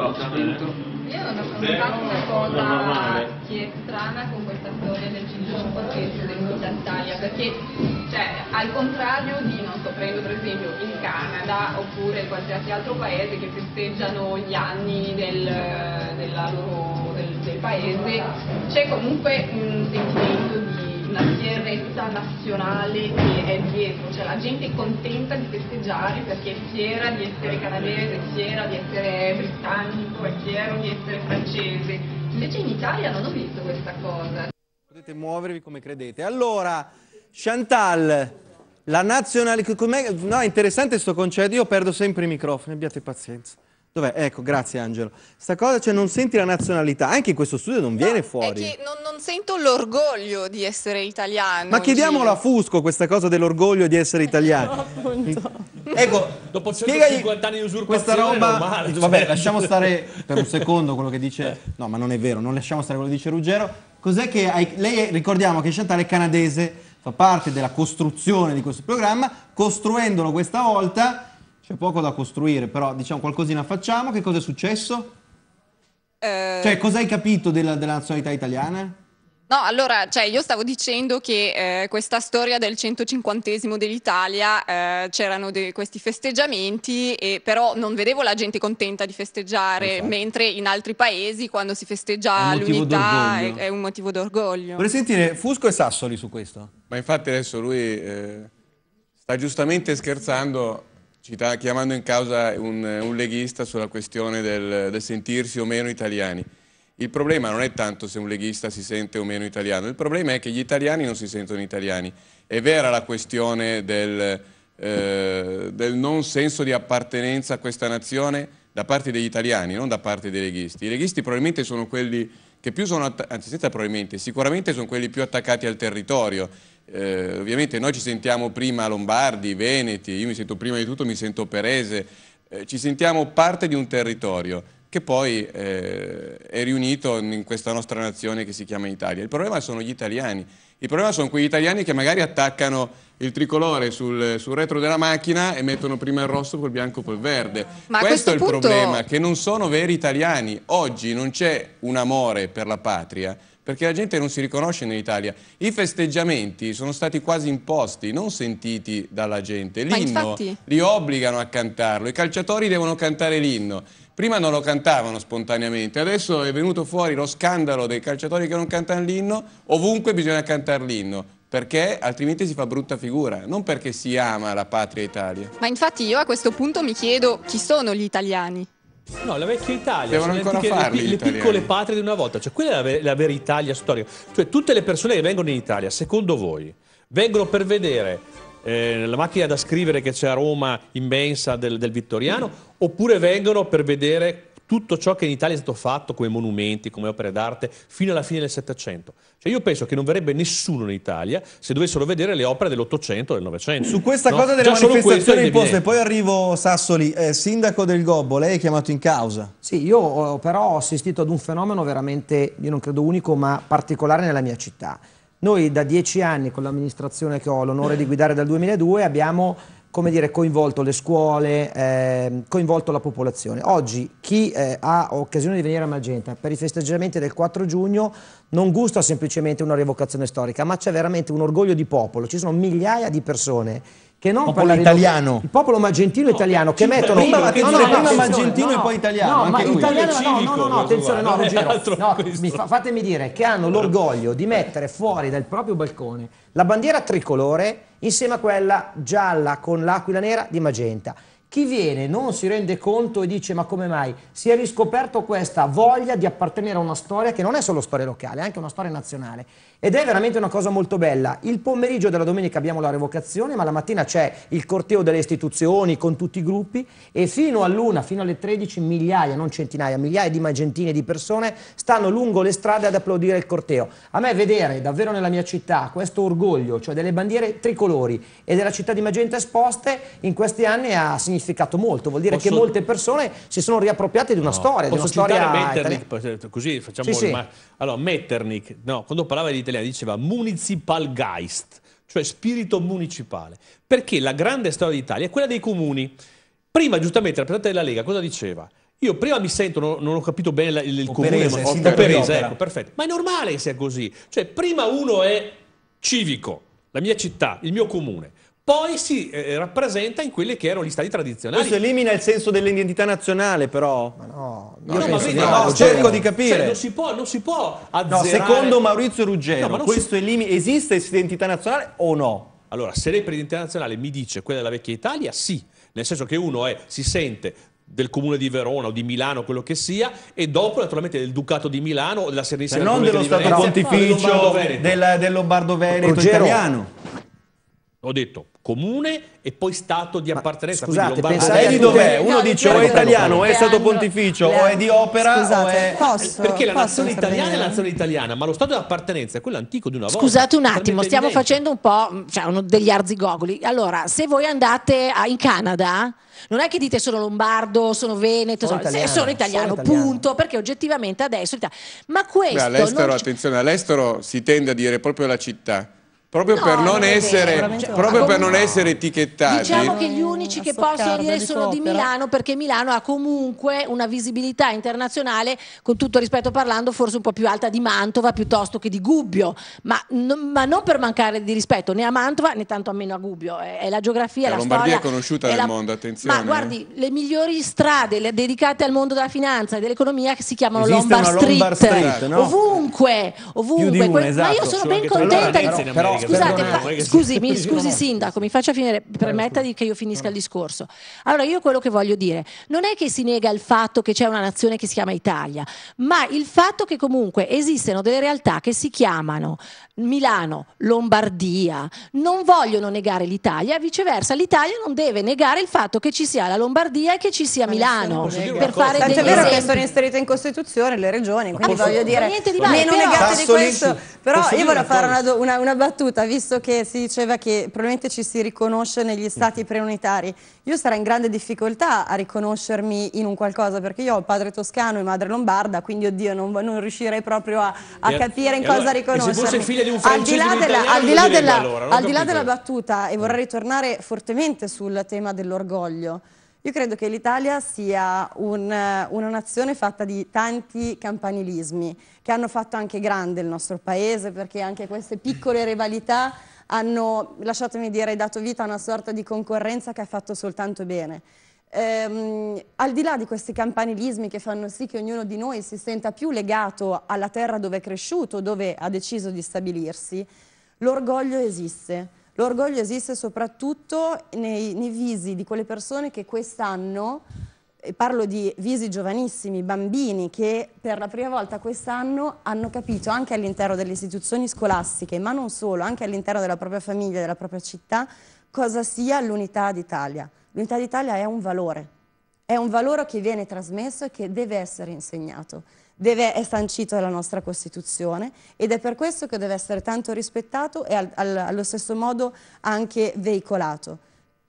cosa. Io non ho fatto una cosa che è strana con questa storia del G8 che è dell'Italia, perché cioè, al contrario di, non sto prendendo per esempio il Canada oppure qualsiasi altro paese che festeggiano gli anni del paese, c'è comunque un sentimento di una fierezza nazionale che è dietro, cioè la gente è contenta di festeggiare perché è fiera di essere canadese, è fiera di essere britannico, è fiero di essere francese. Invece in Italia non ho visto questa cosa. Potete muovervi come credete. Allora, Chantal, la nazionale... No, è interessante sto concetto, io perdo sempre i microfoni, abbiate pazienza. Dov'è? Ecco, grazie Angelo. Sta cosa, cioè non senti la nazionalità, anche in questo studio non viene fuori. È che non sento l'orgoglio di essere italiano. Ma chiediamolo a Fusco questa cosa dell'orgoglio di essere italiano. Ecco, dopo 150 anni di usurpazione questa roba, normale, cioè... Vabbè, lasciamo stare per un secondo quello che dice... No, ma non è vero, non lasciamo stare quello che dice Ruggero. Cos'è che... Lei, ricordiamo che Chantal è canadese, fa parte della costruzione di questo programma, costruendolo questa volta... C'è poco da costruire, però diciamo qualcosina facciamo. Che cosa è successo? Cioè, cosa hai capito della nazionalità italiana? No, allora, cioè, io stavo dicendo che questa storia del 150° dell'Italia, c'erano questi festeggiamenti, però non vedevo la gente contenta di festeggiare, esatto. Mentre in altri paesi quando si festeggia l'unità è un motivo d'orgoglio. Vorrei sentire Fusco e Sassoli su questo. Ma infatti adesso lui sta giustamente scherzando... chiamando in causa un leghista sulla questione del sentirsi o meno italiani. Il problema non è tanto se un leghista si sente o meno italiano, il problema è che gli italiani non si sentono italiani. È vera la questione del non senso di appartenenza a questa nazione da parte degli italiani, non da parte dei leghisti. I leghisti probabilmente sono quelli che più sono, anzi senza probabilmente, sicuramente sono quelli più attaccati al territorio. Ovviamente noi ci sentiamo prima lombardi, veneti, io mi sento prima di tutto, mi sento perese, ci sentiamo parte di un territorio che poi è riunito in questa nostra nazione che si chiama Italia. Il problema sono gli italiani, il problema sono quegli italiani che magari attaccano il tricolore sul retro della macchina e mettono prima il rosso col bianco col verde. Ma questo è il problema, che non sono veri italiani. Oggi non c'è un amore per la patria, perché la gente non si riconosce nell'Italia. I festeggiamenti sono stati quasi imposti, non sentiti dalla gente. L'inno li obbligano a cantarlo, i calciatori devono cantare l'inno. Prima non lo cantavano spontaneamente, adesso è venuto fuori lo scandalo dei calciatori che non cantano l'inno, ovunque bisogna cantare l'inno. Perché altrimenti si fa brutta figura, non perché si ama la patria Italia. Ma infatti io a questo punto mi chiedo chi sono gli italiani? No, la vecchia Italia, devono ancora farli, le piccole patrie di una volta, cioè quella è la vera Italia storica. Cioè tutte le persone che vengono in Italia, secondo voi, vengono per vedere la macchina da scrivere che c'è a Roma immensa del Vittoriano, oppure vengono per vedere tutto ciò che in Italia è stato fatto come monumenti, come opere d'arte, fino alla fine del Settecento? Cioè io penso che non verrebbe nessuno in Italia se dovessero vedere le opere dell'Ottocento, del Novecento. Su questa cosa delle manifestazioni imposte, poi arrivo Sassoli. Sindaco Del Gobbo, lei è chiamato in causa. Sì, io però ho assistito ad un fenomeno veramente, io non credo unico, ma particolare nella mia città. Noi da 10 anni, con l'amministrazione che ho l'onore di guidare dal 2002, abbiamo... come dire, coinvolto le scuole, coinvolto la popolazione. Oggi chi ha occasione di venire a Magenta per i festeggiamenti del 4 giugno non gusta semplicemente una rievocazione storica, ma c'è veramente un orgoglio di popolo. Ci sono migliaia di persone che non popolo italiano, il popolo magentino italiano, che mettono prima magentino e poi italiano. No, ma italiano civico, no, attenzione, no, Ruggero, no, fatemi dire che hanno l'orgoglio di mettere fuori dal proprio balcone la bandiera tricolore insieme a quella gialla con l'aquila nera di Magenta. Chi viene non si rende conto e dice: ma come mai? Si è riscoperto questa voglia di appartenere a una storia che non è solo storia locale, è anche una storia nazionale. Ed è veramente una cosa molto bella. Il pomeriggio della domenica abbiamo la revocazione, ma la mattina c'è il corteo delle istituzioni con tutti i gruppi, e fino all'1, fino alle 13, migliaia, non centinaia, migliaia di magentine, di persone stanno lungo le strade ad applaudire il corteo. A me vedere davvero nella mia città questo orgoglio, cioè delle bandiere tricolori e della città di Magenta esposte, in questi anni ha significato molto, vuol dire che molte persone si sono riappropriate di una storia. Posso citare Metternich, così facciamo Allora, Metternich, no, quando parlava di italiano diceva Municipalgeist, cioè spirito municipale, perché la grande storia d'Italia è quella dei comuni. Prima, giustamente, il rappresentante della Lega cosa diceva? Io prima mi sento, non ho capito bene il comune, ma Operese, ecco, perfetto. Ma è normale che sia così. Cioè, prima uno è civico, la mia città, il mio comune, poi si rappresenta in quelli che erano gli stadi tradizionali. Questo elimina il senso dell'identità nazionale, però. Ma no, cerco di capire. Cioè, non si può azzerare. No, secondo Maurizio Ruggiero, no, questo elimina, esiste identità nazionale o no? Allora, se lei per identità nazionale mi dice quella della vecchia Italia, sì. Nel senso che uno si sente del comune di Verona o di Milano, quello che sia, e dopo naturalmente del Ducato di Milano o della Serenissima. Non dello Stato Pontificio, del Lombardo Veneto italiano. Ho detto comune e poi stato di appartenenza. Scusate, pensate di dov'è? Uno dice o è italiano, o è Stato Pontificio, o è di Opera, o è... Perché la nazione italiana è la nazione italiana, ma lo stato di appartenenza è quello antico di una volta. Scusate un attimo, stiamo facendo un po' degli arzigogoli. Allora, se voi andate in Canada... Non è che dite sono lombardo, sono veneto, sono italiano, punto, perché oggettivamente adesso... Ma questo... Beh, all'estero, attenzione, all'estero si tende a dire proprio la città. Proprio no, per non essere, proprio per non essere etichettati. Diciamo che gli unici che possono dire sono di Milano, perché Milano ha comunque una visibilità internazionale, con tutto rispetto parlando, forse un po' più alta di Mantova piuttosto che di Gubbio, ma non per mancare di rispetto né a Mantova né tanto a meno a Gubbio, è la geografia, la Lombardia storia, è conosciuta nel mondo, attenzione. Ma guardi, le migliori strade dedicate al mondo della finanza e dell'economia si chiamano Lombard Street, no? ovunque. Ma io sono ben contenta che... Scusate, scusi sindaco, mi faccia finire, permetta che io finisca il discorso. Allora, io quello che voglio dire, non è che si nega il fatto che c'è una nazione che si chiama Italia, ma il fatto che comunque esistono delle realtà che si chiamano Milano, Lombardia, non vogliono negare l'Italia, viceversa l'Italia non deve negare il fatto che ci sia la Lombardia e che ci sia Milano. Per fare degli esempi. È vero che sono inserite in Costituzione le regioni, quindi voglio dire, meno negate di questo. Però io voglio fare una battuta, visto che si diceva che probabilmente ci si riconosce negli stati preunitari. Io sarei in grande difficoltà a riconoscermi in un qualcosa, perché io ho padre toscano e madre lombarda, quindi oddio, non riuscirei proprio a capire in cosa riconoscermi. Se fosse figlia di un francese, al di là della battuta, e vorrei ritornare fortemente sul tema dell'orgoglio. Io credo che l'Italia sia una nazione fatta di tanti campanilismi che hanno fatto anche grande il nostro paese, perché anche queste piccole rivalità hanno, lasciatemi dire, dato vita a una sorta di concorrenza che ha fatto soltanto bene. Al di là di questi campanilismi che fanno sì che ognuno di noi si senta più legato alla terra dove è cresciuto, dove ha deciso di stabilirsi, l'orgoglio esiste. L'orgoglio esiste soprattutto nei visi di quelle persone che quest'anno, parlo di visi giovanissimi, bambini, che per la prima volta quest'anno hanno capito anche all'interno delle istituzioni scolastiche, ma non solo, anche all'interno della propria famiglia, della propria città, cosa sia l'unità d'Italia. L'unità d'Italia è un valore che viene trasmesso e che deve essere insegnato. È sancito dalla nostra Costituzione ed è per questo che deve essere tanto rispettato e allo stesso modo anche veicolato.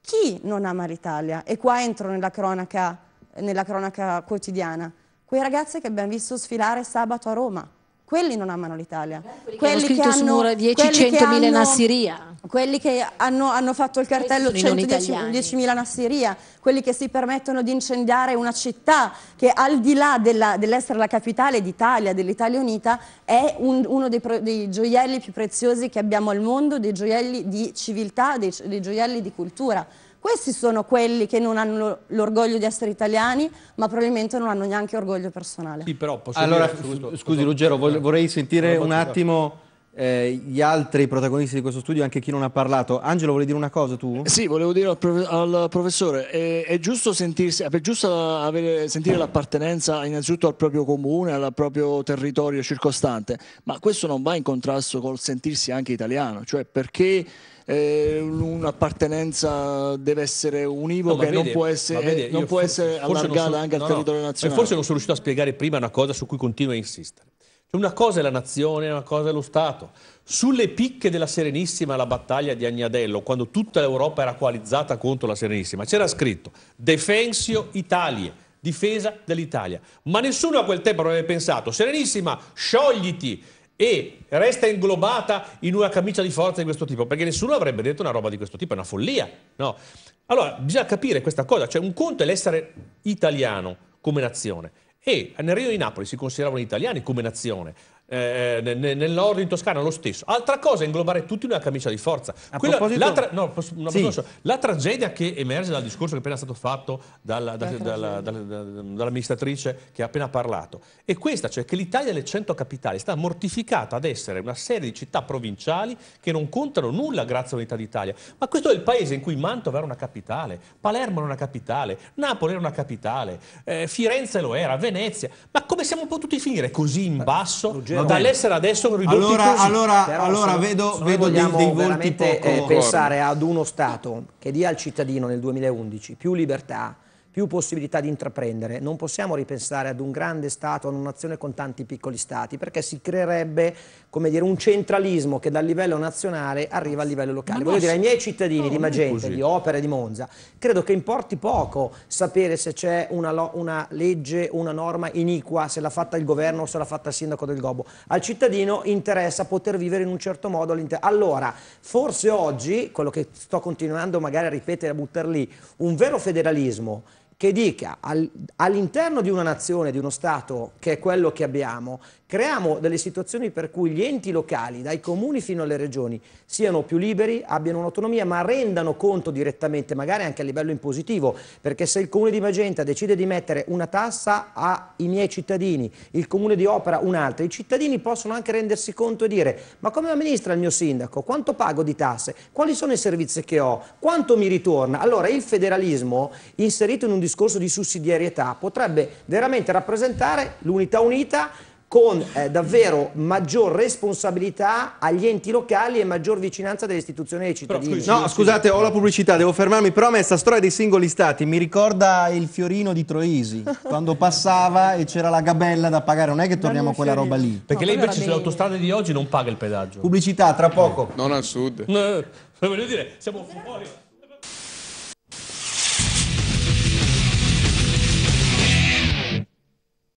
Chi non ama l'Italia? E qua entro nella cronaca quotidiana. Quei ragazzi che abbiamo visto sfilare sabato a Roma, quelli non amano l'Italia. Quelli che hanno scritto su mura 10-100.000 nassiria. Quelli che hanno fatto il cartello 110.000 nassiria, quelli che si permettono di incendiare una città che al di là dell'essere la capitale d'Italia, dell'Italia unita, è uno dei gioielli più preziosi che abbiamo al mondo, dei gioielli di civiltà, dei gioielli di cultura. Questi sono quelli che non hanno l'orgoglio di essere italiani, ma probabilmente non hanno neanche orgoglio personale. Sì, però posso scusi Ruggero, vorrei sentire un attimo... gli altri protagonisti di questo studio, anche chi non ha parlato. Angelo, volevi dire una cosa tu? Sì, volevo dire al professore, è giusto sentire l'appartenenza innanzitutto al proprio comune, al proprio territorio circostante, ma questo non va in contrasto col sentirsi anche italiano, cioè perché un'appartenenza deve essere univoca, no, non può essere allargata anche al territorio nazionale. Forse non sono riuscito a spiegare prima una cosa su cui continuo a insistere. Una cosa è la nazione, una cosa è lo Stato. Sulle picche della Serenissima, alla battaglia di Agnadello, quando tutta l'Europa era coalizzata contro la Serenissima, c'era scritto Defensio Italia, difesa dell'Italia. Ma nessuno a quel tempo avrebbe pensato Serenissima, sciogliti e resta inglobata in una camicia di forza di questo tipo, perché nessuno avrebbe detto una roba di questo tipo, è una follia. No. Allora, bisogna capire questa cosa, cioè un conto è l'essere italiano, come nazione. E nel Regno di Napoli si consideravano gli italiani come nazione, nell'Ordo in Toscana lo stesso. Altra cosa è inglobare tutti in una camicia di forza. Quella, la tragedia che emerge dal discorso che è appena stato fatto dall'amministratrice che ha appena parlato è questa, cioè che l'Italia delle 100 capitali sta mortificata ad essere una serie di città provinciali che non contano nulla grazie all'unità d'Italia. Ma questo è il paese in cui Mantova era una capitale, Palermo era una capitale, Napoli era una capitale, Firenze lo era, Venezia. Ma come siamo potuti finire così in basso, Ruggero, dall'essere adesso ridotti così? Allora vedo dei volti poco... pensare ad uno Stato che dia al cittadino nel 2011 più libertà, più possibilità di intraprendere. Non possiamo ripensare ad un grande Stato, ad una nazione con tanti piccoli Stati, perché si creerebbe, come dire, un centralismo che dal livello nazionale arriva al livello locale. Voglio dire, ai miei cittadini di Magenta, di Opera e di Monza, credo che importi poco sapere se c'è una legge, una norma iniqua, se l'ha fatta il governo o se l'ha fatta il sindaco Del Gobbo. Al cittadino interessa poter vivere in un certo modo all'interno. Allora, forse oggi, quello che sto continuando magari a ripetere, a buttare lì, un vero federalismo che dica all'interno di una nazione, di uno Stato, che è quello che abbiamo, creiamo delle situazioni per cui gli enti locali, dai comuni fino alle regioni, siano più liberi, abbiano un'autonomia, ma rendano conto direttamente, magari anche a livello impositivo, perché se il comune di Magenta decide di mettere una tassa ai miei cittadini, il comune di Opera un'altra, i cittadini possono anche rendersi conto e dire: ma come amministra il mio sindaco? Quanto pago di tasse? Quali sono i servizi che ho? Quanto mi ritorna? Allora il federalismo, inserito in un discorso di sussidiarietà, potrebbe veramente rappresentare l'unità unita con davvero maggior responsabilità agli enti locali e maggior vicinanza delle istituzioni ai cittadini. No, scusate, ho la pubblicità, devo fermarmi, però a me sta storia dei singoli stati mi ricorda il fiorino di Troisi, quando passava e c'era la gabella da pagare, non è che torniamo a quella roba lì. Perché lei invece sulle autostrade di oggi non paga il pedaggio. Pubblicità, tra poco. Non al sud. No, voglio dire, siamo fuori.